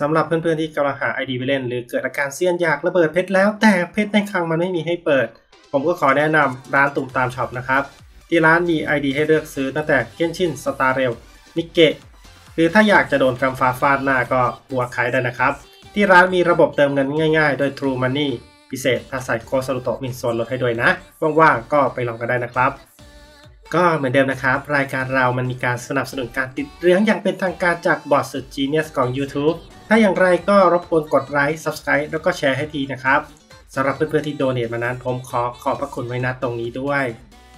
สำหรับเพื่อนๆที่กำลังหา ID ไปเล่นหรือเกิดอาการเสี้ยนอยากระเบิดเพชรแล้วแต่เพชรในคลังมันไม่มีให้เปิดผมก็ขอแนะนำร้านตุ่มตามช็อปนะครับที่ร้านมี ID ให้เลือกซื้อตั้งแต่ Genshin Star Rail Nikke หรือถ้าอยากจะโดนกำฟ้าฟาดหน้าก็หัวขายได้นะครับที่ร้านมีระบบเติมเงินง่ายๆโดย TrueMoney พิเศษถ้าใส่โค้ดซารุโตะมีส่วนลดให้ด้วยนะว่างๆก็ไปลองกันได้นะครับก็เหมือนเดิมนะครับรายการเรามันมีการสนับสนุนการติดเรื่องอย่างเป็นทางการจากบอทสุด Genius ของ YouTube ถ้าอย่างไรก็รบกวนกดไลค์ Subscribe แล้วก็แชร์ให้ทีนะครับสำหรับเพื่อนๆที่โดเนทมานั้นผมขอบพระคุณไว้ณตรงนี้ด้วย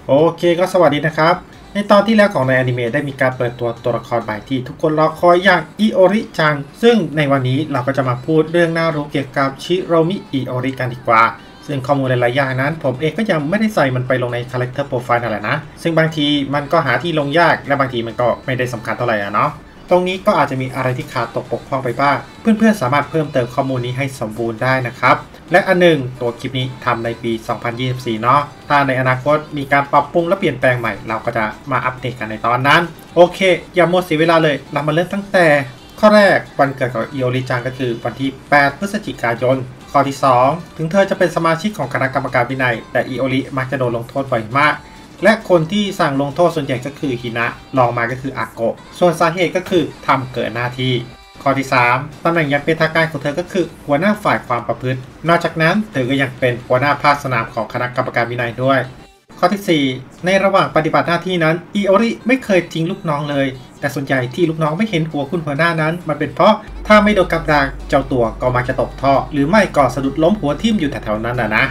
โอเคก็สวัสดีนะครับในตอนที่แล้วของในอนิเมะได้มีการเปิดตัวละครใหม่ที่ทุกคนรอคอยอย่างอิโอริจังซึ่งในวันนี้เราก็จะมาพูดเรื่องน่ารู้เกี่ยวกับชิโรมิอิโอริกันดีกว่าซึ่งข้อมูลหลายๆอย่างนั้นผมเองก็ยังไม่ได้ใส่มันไปลงในคาแรคเตอร์โปรไฟล์นั่นแหละนะซึ่งบางทีมันก็หาที่ลงยากและบางทีมันก็ไม่ได้สำคัญเท่าไหร่อะเนาะตรงนี้ก็อาจจะมีอะไรที่ขาดตกปกพร่องไปบ้างเพื่อนๆสามารถเพิ่มเติมข้อมูลนี้ให้สมบูรณ์ได้นะครับและอันหนึ่งตัวคลิปนี้ทำในปี 2024 เนาะถ้าในอนาคตมีการปรับปรุงและเปลี่ยนแปลงใหม่เราก็จะมาอัปเดตกันในตอนนั้นโอเคอย่าหมดเสียเวลาเลยเรามาเริ่มตั้งแต่ข้อแรกวันเกิดของอิโอริจังก็คือวันที่ 8 พฤศจิกายนข้อที่ 2ถึงเธอจะเป็นสมาชิกของคณะกรรมการวินัยแต่อิโอริมักจะโดนลงโทษบ่อยมากและคนที่สั่งลงโทษส่วนใหญ่ก็คือฮินะลองมาก็คืออาโกะส่วนสาเหตุก็คือทำเกินหน้าที่ข้อที่ 3ตำแหน่งยังเป็นทางการของเธอก็คือหัวหน้าฝ่ายความประพฤตินอกจากนั้นเธอก็ยังเป็นหัวหน้าภาคสนามของคณะกรรมการวินัยด้วยข้อที่ 4ในระหว่างปฏิบัติหน้าที่นั้นอิโอริไม่เคยทิ้งลูกน้องเลยแต่ส่วนใหญ่ที่ลูกน้องไม่เห็นหัวคุณหัวหน้านั้นมันเป็นเพราะถ้าไม่โดนกับดักเจ้าตัวก็มักจะตกท่อหรือไม่ก็สะดุดล้มหัวทิ่มอยู่แถวๆนั้นนะ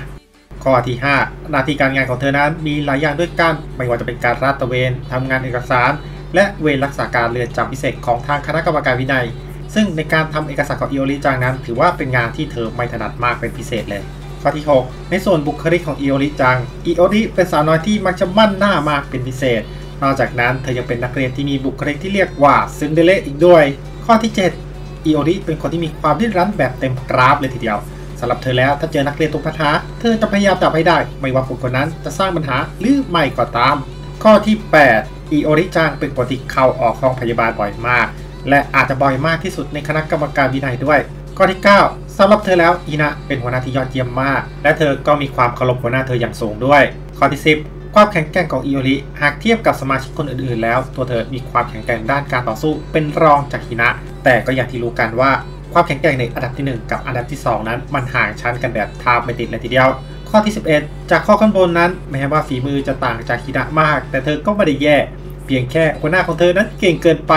ข้อที่ 5 หน้าที่การงานของเธอนั้นมีหลายอย่างด้วยกันไม่ว่าจะเป็นการลาดตระเวนทำงานเอกสารและเวรรักษาการเรือนจำพิเศษของทางคณะกรรมการวินัยซึ่งในการทำเอกสารของอิโอริจังนั้นถือว่าเป็นงานที่เธอไม่ถนัดมากเป็นพิเศษเลยข้อที่ 6 ในส่วนบุคลิกของอิโอริจังอิโอริเป็นสาวน้อยที่มักจะมั่นหน้ามากเป็นพิเศษนอกจากนั้นเธอยังเป็นนักเรียนที่มีบุคลิกที่เรียกว่าซินเดอเรลล่าอีกด้วยข้อที่ 7 อิโอริเป็นคนที่มีความดื้อรั้นแบบเต็มกราฟเลยทีเดียวสำหรับเธอแล้วถ้าเจอนักเรียนตกปัญหาเธอจะพยายามจับให้ได้ไม่ว่าคนนั้นจะสร้างปัญหาหรือไม่ก็ตามข้อที่ 8 อิโอริจังเป็นคนที่เข้าออกห้องพยาบาลบ่อยมากและอาจจะบ่อยมากที่สุดในคณะกรรมการวินัยด้วยข้อที่ 9 สำหรับเธอแล้วอินะเป็นหัวหน้าที่ยอดเยี่ยมมากและเธอก็มีความเคารพหัวหน้าเธออย่างสูงด้วยข้อที่ 10 ความแข็งแกร่งของอิโอริหากเทียบกับสมาชิกคนอื่นๆแล้วตัวเธอมีความแข็งแกร่งด้านการต่อสู้เป็นรองจากอินะแต่ก็อย่างที่รู้กันว่าความแข็งแกร่งในอันดับที่1กับอันดับที่2นั้นมันห่างชั้นกันแบบทาบไม่ติดเลยทีเดียวข้อที่11จากข้อข้างบนนั้นแม้ว่าฝีมือจะต่างจากฮินะมากแต่เธอก็ไม่ได้แย่เพียงแค่หัวหน้าของเธอนั้นเก่งเกินไป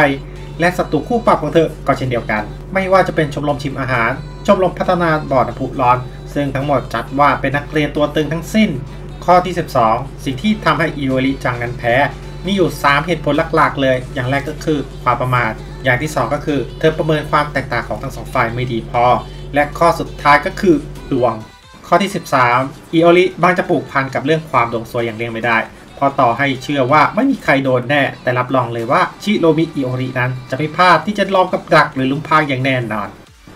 และศัตรูคู่ปรับของเธอก็เช่นเดียวกันไม่ว่าจะเป็นชมรมชิมอาหารชมรมพัฒนาบ่อน้ำพุร้อนซึ่งทั้งหมดจัดว่าเป็นนักเรียนตัวตึงทั้งสิ้นข้อที่12สิ่งที่ทำให้อิโอริจังนั้นแพ้มีอยู่3เหตุผลหลักๆเลยอย่างแรกก็คือความประมาทอย่างที่2ก็คือเธอประเมินความแตกต่างของทั้ง2ฝ่ายไม่ดีพอและข้อสุดท้ายก็คือดวงข้อที่13อิโอริบางจะผูกพันกับเรื่องความดวงซวยอย่างเลี่ยงไม่ได้พอต่อให้เชื่อว่าไม่มีใครโดนแน่แต่รับรองเลยว่าชิโรมิอิโอรินั้นจะไม่พลาดที่จะล้อมกับดักหรือลุมพรางอย่างแน่นอน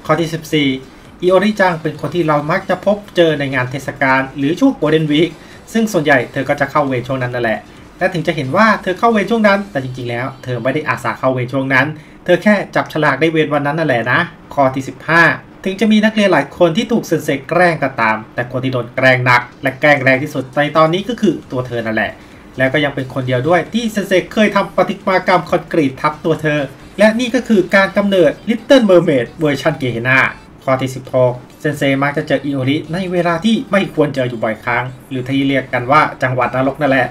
ข้อที่14อิโอริจังเป็นคนที่เรามักจะพบเจอในงานเทศกาลหรือช่วงโกลเด้นวีคซึ่งส่วนใหญ่เธอก็จะเข้าเวรช่วงนั้นนั่นแหละและถึงจะเห็นว่าเธอเข้าเวรช่วงนั้นแต่จริงๆแล้วเธอไม่ได้อาสาเข้าเวรช่วงนั้นเธอแค่จับฉลากได้เวรวันนั้นนั่นแหละนะข้อที่15ถึงจะมีนักเรียนหลายคนที่ถูกสินเสกแกล้งก็ตามแต่คนที่โดนแกล้งหนักและแกล้งแรงที่สุดในตอนนี้ก็คือตัวเธอนั่นแหละและก็ยังเป็นคนเดียวด้วยที่สินเสกเคยทำประติมากรรมคอนกรีตทับตัวเธอและนี่ก็คือการกำเนิด Little Mermaid เวอร์ชันเกเฮนาข้อที่16เซนเซมักจะเจออิโอริในเวลาที่ไม่ควรเจออยู่บ่อยครั้งหรือที่เรียกกันว่าจังหวัดนรกนั่นแหละ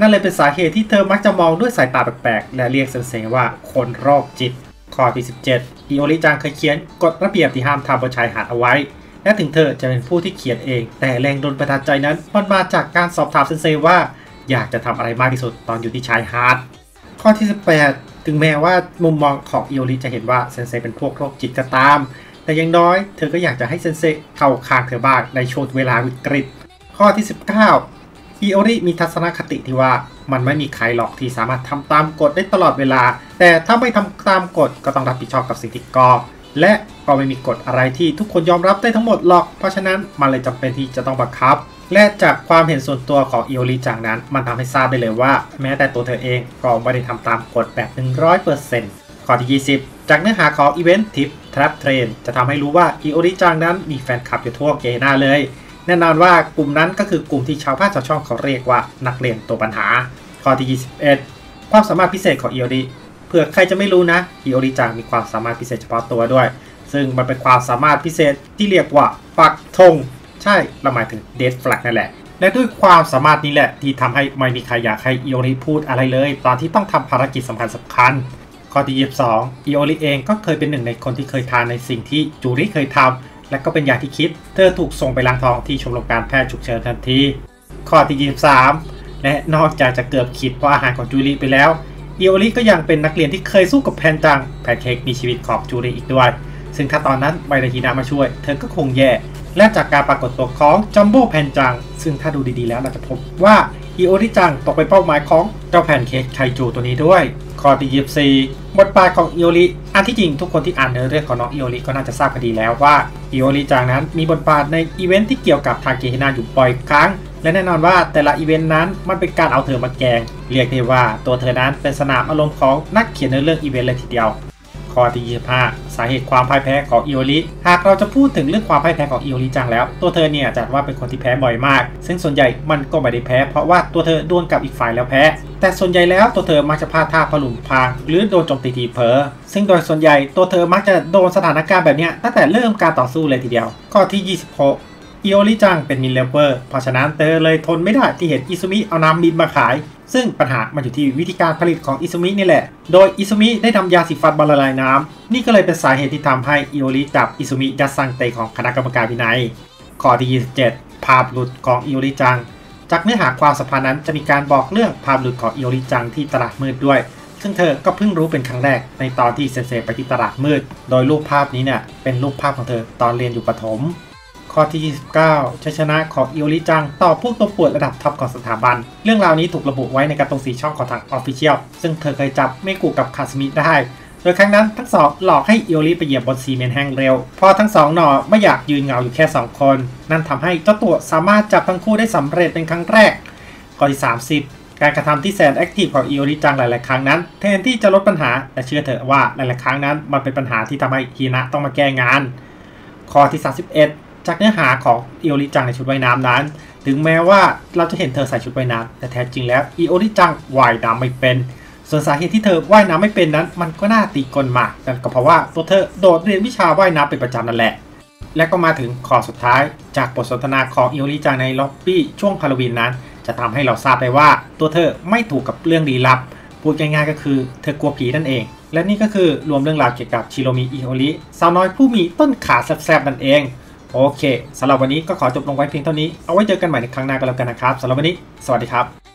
นั่นเลยเป็นสาเหตุที่เธอมักจะมองด้วยสายตาแปลกๆและเรียกเซนเซว่าคนโรคจิตข้อที่17อิโอริจังเคยเขียนกฎระเบียบที่ห้ามทำบนชายหาดเอาไว้และถึงเธอจะเป็นผู้ที่เขียนเองแต่แรงโดนประทัดใจนั้นมันมาจากการสอบถามเซนเซว่าอยากจะทำอะไรมากที่สุดตอนอยู่ที่ชายหาดข้อที่18ถึงแม้ว่ามุมมองของอิโอริจะเห็นว่าเซนเซเป็นพวกโรคจิตก็ตามแต่อย่างน้อยเธอก็อยากจะให้เซนเซเข้าข้างเธอบ้างในช่วงเวลาวิกฤตข้อที่19อิโอริมีทัศนคติที่ว่ามันไม่มีใครหรอกที่สามารถทำตามกฎได้ตลอดเวลาแต่ถ้าไม่ทำตามกฎก็ต้องรับผิดชอบกับสิ่งที่ก่อและก็ไม่มีกฎอะไรที่ทุกคนยอมรับได้ทั้งหมดหรอกเพราะฉะนั้นมันเลยจำเป็นที่จะต้องบังคับและจากความเห็นส่วนตัวของอิโอริจังนั้นมันทำให้ทราบได้เลยว่าแม้แต่ตัวเธอเองก็ไม่ได้ทำตามกฎแบบ 100% ข้อที่ 20 จากเนื้อหาของอีเวนต์ทิปแทร็บเทรนจะทำให้รู้ว่าอีโอริจังนั้นมีแฟนคลับอยู่ทั่วเกน่าเลยแน่นอนว่ากลุ่มนั้นก็คือกลุ่มที่ชาวภาคชาวช่องเขาเรียกว่านักเรียนตัวปัญหาข้อที่21ความสามารถพิเศษของอีโอริเผื่อใครจะไม่รู้นะอีโอริจังมีความสามารถพิเศษเฉพาะตัวด้วยซึ่งมันเป็นความสามารถพิเศษที่เรียกว่าปักธงใช่เราหมายถึงเดดแฟลกนั่นแหละและด้วยความสามารถนี้แหละที่ทำให้ไม่มีใครอยากให้อีโอริพูดอะไรเลยตอนที่ต้องทำภารกิจสำคัญสำคัญข้อที่22อีโอริเองก็เคยเป็นหนึ่งในคนที่เคยทานในสิ่งที่จูริเคยทำและก็เป็นอย่างที่คิดเธอถูกส่งไปล้างท้องที่ชมรมการแพทย์ฉุกเฉินทันทีข้อที่23และนอกจากจะเกือบขีดเพราะอาหารของจูริไปแล้วอีโอริก็ยังเป็นนักเรียนที่เคยสู้กับแพนจังแพนเค้กมีชีวิตของจูริอีกด้วยซึ่งถ้าตอนนั้นไบนาฮินะมาช่วยเธอก็คงแย่และจากการปรากฏตัวของจัมโบ้แพนจังซึ่งถ้าดูดีๆแล้วเราจะพบว่าอีโอริจังตกเป็นเป้าหมายของเจ้าแพนเค้กไคจูตัวนี้ด้วยข้อที่24บทบาทของอีโอริอันที่จริงทุกคนที่อ่านเรื่องของน้องอีโอริก็น่าจะทราบกันดีแล้วว่าอีโอริจังนั้นมีบทบาทในอีเวนท์ที่เกี่ยวกับทาเกฮินะอยู่บ่อยครั้งและแน่นอนว่าแต่ละอีเวนท์นั้นมันเป็นการเอาเธอมาแกงเรียกได้ว่าตัวเธอนั้นเป็นสนามอารมณ์ของนักเขียนในเรื่องอีเวนท์เลยทีเดียวข้อที่25สาเหตุความพ่ายแพ้ของอีโอริหากเราจะพูดถึงเรื่องความพ่ายแพ้ของอีโอริจังแล้วตัวเธอเนี่ยจัดว่าเป็นคนที่แพ้บ่อยมากซึ่งส่วนใหญ่มันก็ไม่ได้แพ้เพราะว่าตัวเธอดวลกับอีกฝ่ายแล้วแพ้แต่ส่วนใหญ่แล้วตัวเธอมักจะพลาดท่าพลุมพรางหรือโดนโจมตีทีเผลอซึ่งโดยส่วนใหญ่ตัวเธอมักจะโดนสถานการณ์แบบนี้ตั้งแต่เริ่มการต่อสู้เลยทีเดียวข้อที่26อีโอริจังเป็นมินเลเวอร์เพราะฉะนั้นเธอเลยทนไม่ได้ที่เห็นอิซุมิเอาน้ำมินมาขายซึ่งปัญหามันอยู่ที่วิธีการผลิตของอิซุมินี่แหละโดยอิซุมิได้ทำยาสีฟันบละลายน้ำนี่ก็เลยเป็นสาเหตุที่ทำให้อีโอริจับอิซุมิยัดสั่งเตะของคณะกรรมการวินัยข้อที่27ภาพหลุดของอีโอริจังจากเนื้อหาความสัมพันธ์นั้นจะมีการบอกเรื่องภาพหลุดของอีโอริจังที่ตลาดมืดด้วยซึ่งเธอก็เพิ่งรู้เป็นครั้งแรกในตอนที่เซนเซไปที่ตลาดมืดโดยรูปภาพนี้เนี่ยเป็นรูปภาพของเธอตอนเรียนอยู่ประถมข้อที่29ชัยชนะของอีโอริจังต่อพวกตัวป่วนระดับท็อปของสถาบันเรื่องราวนี้ถูกระบุไว้ในการ์ตูน4 ช่องของทาง Official ซึ่งเธอเคยจับเมกุกับคาสึมิได้โดยครั้งนั้นทั้งสองหลอกให้อีโอริไปเหยียบบนซีเมนต์แห้งเร็วพอทั้งสองหนอไม่อยากยืนเหงาอยู่แค่2คนนั่นทำให้เจ้าตัวสามารถจับทั้งคู่ได้สำเร็จเป็นครั้งแรกข้อที่30การกระทำที่แสนแอคทีฟของอีโอริจังหลายๆครั้งนั้นแทนที่จะลดปัญหาแต่เชื่อเถอะว่าหลายๆครั้งนั้นมันเป็นปัญหาที่ทำให้ฮินะต้องมาแก้งานข้อที่31จากเนื้อหาของอีโอริจังในชุดว่ายน้ำนั้นถึงแม้ว่าเราจะเห็นเธอใส่ชุดว่ายน้ำแต่แท้จริงแล้วอีโอริจังว่ายน้ำไม่เป็นส่วนสาเหตุที่เธอว่ายน้ำไม่เป็นนั้นมันก็น่าตีกลมากนั่นก็เพราะว่าตัวเธอโดดเรียนวิชาว่ายน้ำเป็นประจำนั่นแหละและก็มาถึงข้อสุดท้ายจากบทสนทนาของอีโอริจังในล็อบบี้ช่วงฮาโลวีนนั้นจะทำให้เราทราบได้ว่าตัวเธอไม่ถูกกับเรื่องลี้ลับพูดง่ายๆก็คือเธอกลัวผีนั่นเองและนี่ก็คือรวมเรื่องราวเกี่ยวกับชิโรมิอีโอริสาวน้อยผู้มีต้นขาแซ่บๆนั่นเองโอเคสำหรับวันนี้ก็ขอจบลงไว้เพียงเท่านี้เอาไว้เจอกันใหม่ในครั้งหน้ากันแล้วกันนะครับสำหรับวันนี้สวัสดีครับ